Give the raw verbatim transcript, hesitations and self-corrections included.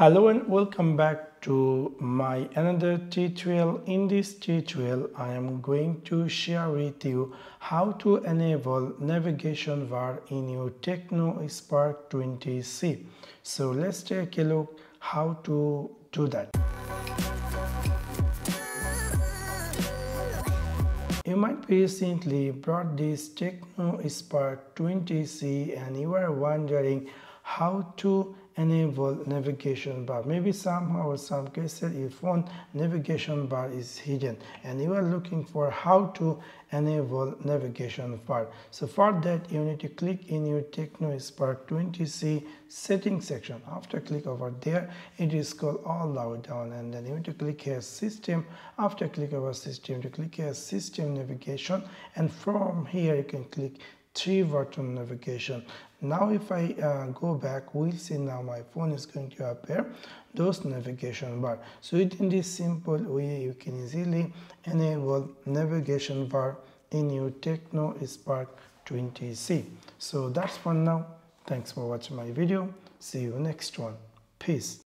Hello and welcome back to my another tutorial. In this tutorial I am going to share with you how to enable navigation bar in your Tecno Spark twenty C. So let's take a look how to do that. You might recently brought this Tecno Spark twenty C and you are wondering how to enable navigation bar. Maybe somehow or some cases your phone navigation bar is hidden and you are looking for how to enable navigation bar. So for that you need to click in your Tecno Spark twenty C settings section. After click over there, it is called all down, and then you need to click here system. After click over system, to click here system navigation, and from here you can click three button navigation. Now if I uh, go back, we'll see now my phone is going to appear those navigation bar. So in this simple way you can easily enable navigation bar in your Tecno Spark twenty C. So that's for now. Thanks for watching my video. See you next one. Peace.